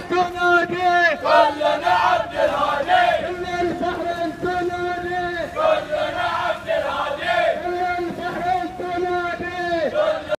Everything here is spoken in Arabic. تنادي